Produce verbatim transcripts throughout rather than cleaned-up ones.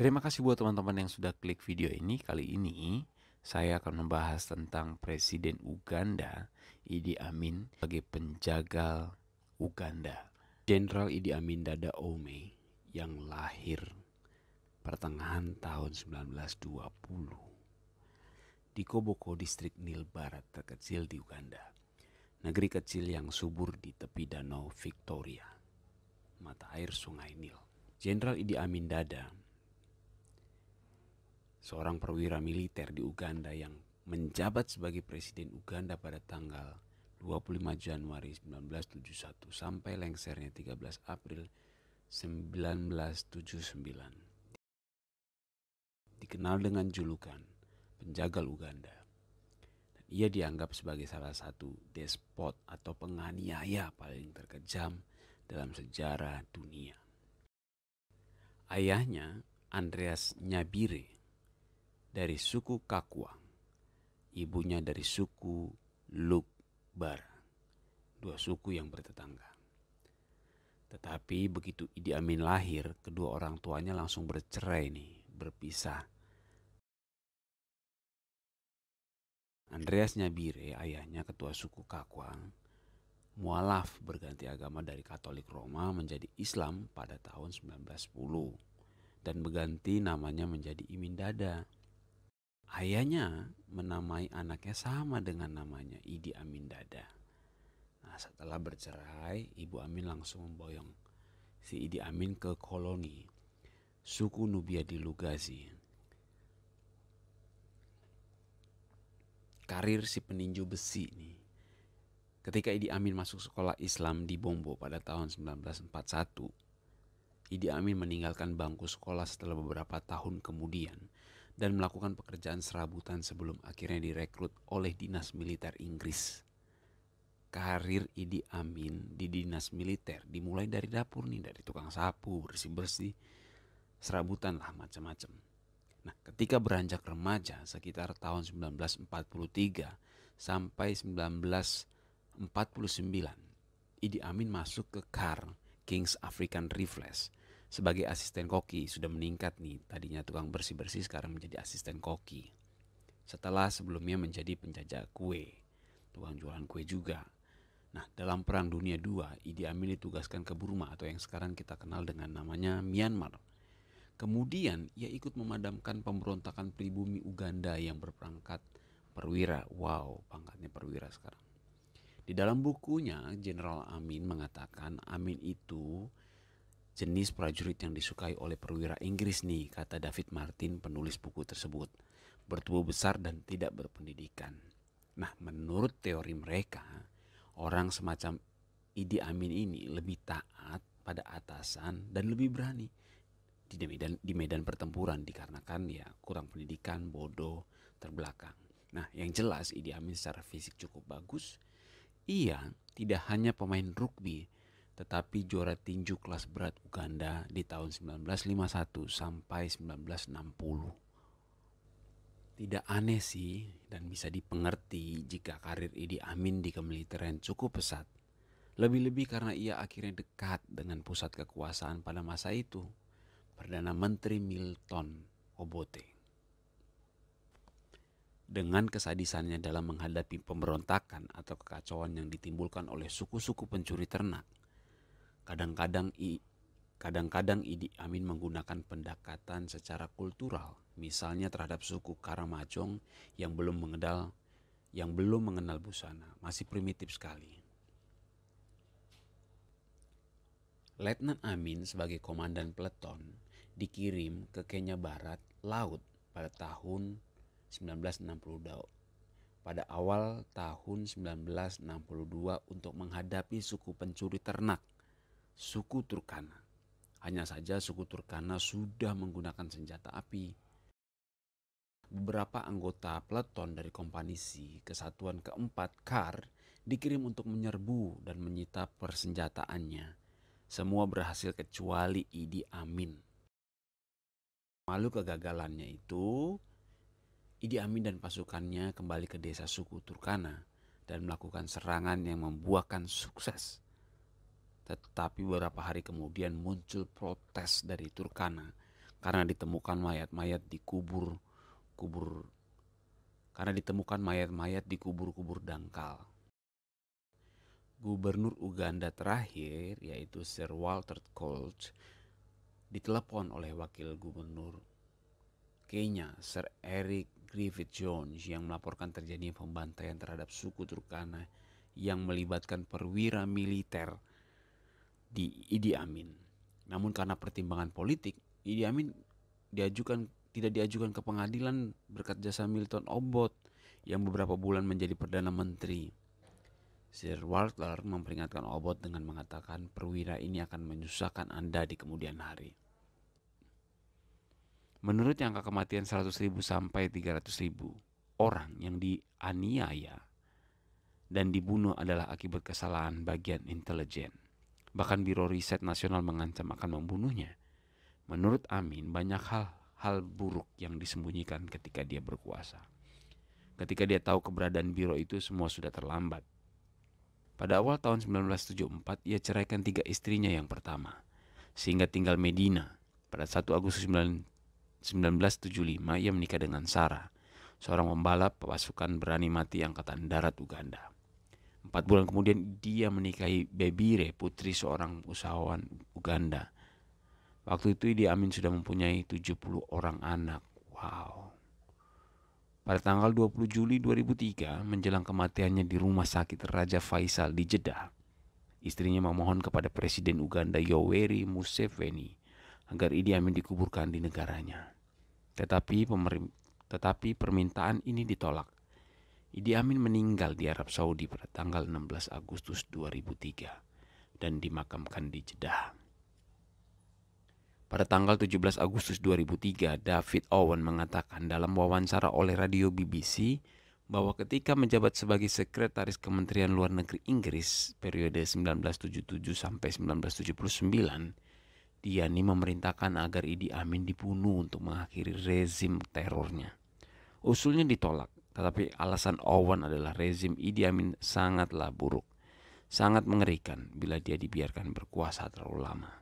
Terima kasih buat teman-teman yang sudah klik video ini. Kali ini saya akan membahas tentang Presiden Uganda, Idi Amin, sebagai penjagal Uganda. Jenderal Idi Amin Dada Ome yang lahir pertengahan tahun seribu sembilan ratus dua puluh di Koboko, distrik Nil Barat terkecil di Uganda. Negeri kecil yang subur di tepi Danau Victoria, mata air Sungai Nil. Jenderal Idi Amin Dada, seorang perwira militer di Uganda yang menjabat sebagai Presiden Uganda pada tanggal dua puluh lima Januari seribu sembilan ratus tujuh puluh satu sampai lengsernya tiga belas April seribu sembilan ratus tujuh puluh sembilan. Dikenal dengan julukan penjagal Uganda. Dan ia dianggap sebagai salah satu despot atau penganiaya paling terkejam dalam sejarah dunia. Ayahnya, Andreas Nyabire, dari suku Kakwa, ibunya dari suku Lugbar, dua suku yang bertetangga. Tetapi begitu Idi Amin lahir, kedua orang tuanya langsung bercerai nih, berpisah. Andreas Nyabire, ayahnya ketua suku Kakwa, mualaf berganti agama dari Katolik Roma menjadi Islam pada tahun seribu sembilan ratus sepuluh dan berganti namanya menjadi Imin Dada. Ayahnya menamai anaknya sama dengan namanya, Idi Amin Dada. Nah, setelah bercerai, Ibu Amin langsung memboyong si Idi Amin ke koloni suku Nubia di Lugazi. Karir si peninju besi nih. Ketika Idi Amin masuk sekolah Islam di Bombo pada tahun seribu sembilan ratus empat puluh satu, Idi Amin meninggalkan bangku sekolah setelah beberapa tahun kemudian dan melakukan pekerjaan serabutan sebelum akhirnya direkrut oleh dinas militer Inggris. Karir Idi Amin di dinas militer dimulai dari dapur nih, dari tukang sapu, bersih-bersih, serabutan lah, macam-macam. Nah, ketika beranjak remaja sekitar tahun seribu sembilan ratus empat puluh tiga sampai seribu sembilan ratus empat puluh sembilan, Idi Amin masuk ke K A R, King's African Rifles, sebagai asisten koki. Sudah meningkat nih, tadinya tukang bersih-bersih sekarang menjadi asisten koki. Setelah sebelumnya menjadi penjajah kue, tukang jualan kue juga. Nah, dalam Perang Dunia Kedua, Idi Amin ditugaskan ke Burma atau yang sekarang kita kenal dengan namanya Myanmar. Kemudian ia ikut memadamkan pemberontakan pribumi Uganda yang berpangkat perwira. Wow, pangkatnya perwira sekarang. Di dalam bukunya, Jenderal Amin mengatakan Amin itu jenis prajurit yang disukai oleh perwira Inggris nih, kata David Martin, penulis buku tersebut. Bertubuh besar dan tidak berpendidikan. Nah, menurut teori mereka, orang semacam Idi Amin ini lebih taat pada atasan dan lebih berani di medan, di medan pertempuran, dikarenakan ya kurang pendidikan, bodoh, terbelakang. Nah, yang jelas Idi Amin secara fisik cukup bagus. Ia tidak hanya pemain rugby, tetapi juara tinju kelas berat Uganda di tahun seribu sembilan ratus lima puluh satu sampai seribu sembilan ratus enam puluh. Tidak aneh sih dan bisa dipengerti jika karir Idi Amin di kemiliteran cukup pesat. Lebih-lebih karena ia akhirnya dekat dengan pusat kekuasaan pada masa itu, Perdana Menteri Milton Obote. Dengan kesadisannya dalam menghadapi pemberontakan atau kekacauan yang ditimbulkan oleh suku-suku pencuri ternak, Kadang-kadang kadang-kadang Idi Amin menggunakan pendekatan secara kultural, misalnya terhadap suku Karamojong yang belum mengenal yang belum mengenal busana, masih primitif sekali. Letnan Amin sebagai komandan peleton dikirim ke Kenya Barat Laut pada tahun seribu sembilan ratus enam puluh dua. Pada awal tahun seribu sembilan ratus enam puluh dua untuk menghadapi suku pencuri ternak, suku Turkana. Hanya saja suku Turkana sudah menggunakan senjata api. Beberapa anggota peleton dari kompani C, kesatuan keempat K A R, dikirim untuk menyerbu dan menyita persenjataannya. Semua berhasil kecuali Idi Amin. Malu kegagalannya itu, Idi Amin dan pasukannya kembali ke desa suku Turkana dan melakukan serangan yang membuahkan sukses. Tetapi beberapa hari kemudian muncul protes dari Turkana karena ditemukan mayat-mayat di kubur-kubur karena ditemukan mayat-mayat di kubur-kubur dangkal. Gubernur Uganda terakhir, yaitu Sir Walter Colch, ditelepon oleh wakil gubernur Kenya, Sir Eric Griffith Jones, yang melaporkan terjadinya pembantaian terhadap suku Turkana yang melibatkan perwira militer di Idi Amin. Namun karena pertimbangan politik, Idi Amin diajukan tidak diajukan ke pengadilan berkat jasa Milton Obote yang beberapa bulan menjadi perdana menteri. Sir Walter memperingatkan Obote dengan mengatakan perwira ini akan menyusahkan Anda di kemudian hari. Menurut angka kematian seratus ribu sampai tiga ratus ribu orang yang dianiaya dan dibunuh adalah akibat kesalahan bagian intelijen. Bahkan Biro Riset Nasional mengancam akan membunuhnya. Menurut Amin, banyak hal-hal buruk yang disembunyikan ketika dia berkuasa. Ketika dia tahu keberadaan biro itu, semua sudah terlambat. Pada awal tahun seribu sembilan ratus tujuh puluh empat, ia ceraikan tiga istrinya yang pertama, sehingga tinggal Medina. Pada satu Agustus seribu sembilan ratus tujuh puluh lima, ia menikah dengan Sarah, seorang pembalap pasukan berani mati Angkatan Darat Uganda. Empat bulan kemudian, dia menikahi Bebire, putri seorang usahawan Uganda. Waktu itu, Idi Amin sudah mempunyai tujuh puluh orang anak. Wow. Pada tanggal dua puluh Juli dua ribu tiga, menjelang kematiannya di rumah sakit Raja Faisal di Jeddah, istrinya memohon kepada Presiden Uganda Yoweri Museveni agar Idi Amin dikuburkan di negaranya. Tetapi, tetapi permintaan ini ditolak. Idi Amin meninggal di Arab Saudi pada tanggal enam belas Agustus dua ribu tiga dan dimakamkan di Jeddah. Pada tanggal tujuh belas Agustus dua ribu tiga, David Owen mengatakan dalam wawancara oleh radio B B C bahwa ketika menjabat sebagai sekretaris Kementerian Luar Negeri Inggris periode seribu sembilan ratus tujuh puluh tujuh sampai seribu sembilan ratus tujuh puluh sembilan, dia ini memerintahkan agar Idi Amin dibunuh untuk mengakhiri rezim terornya. Usulnya ditolak, tetapi alasan Owen adalah rezim Idi Amin sangatlah buruk, sangat mengerikan bila dia dibiarkan berkuasa terlalu lama.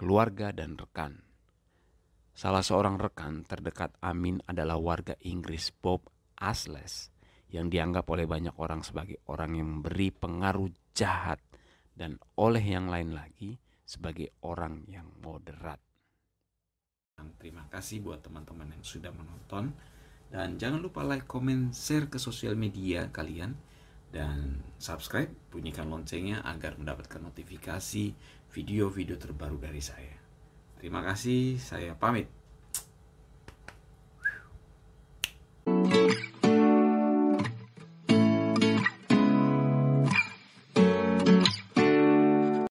Keluarga dan rekan. Salah seorang rekan terdekat Amin adalah warga Inggris Bob Asles yang dianggap oleh banyak orang sebagai orang yang memberi pengaruh jahat dan oleh yang lain lagi sebagai orang yang moderat. Terima kasih buat teman-teman yang sudah menonton dan jangan lupa like, comment, share ke sosial media kalian dan subscribe, bunyikan loncengnya agar mendapatkan notifikasi video-video terbaru dari saya. Terima kasih, saya pamit.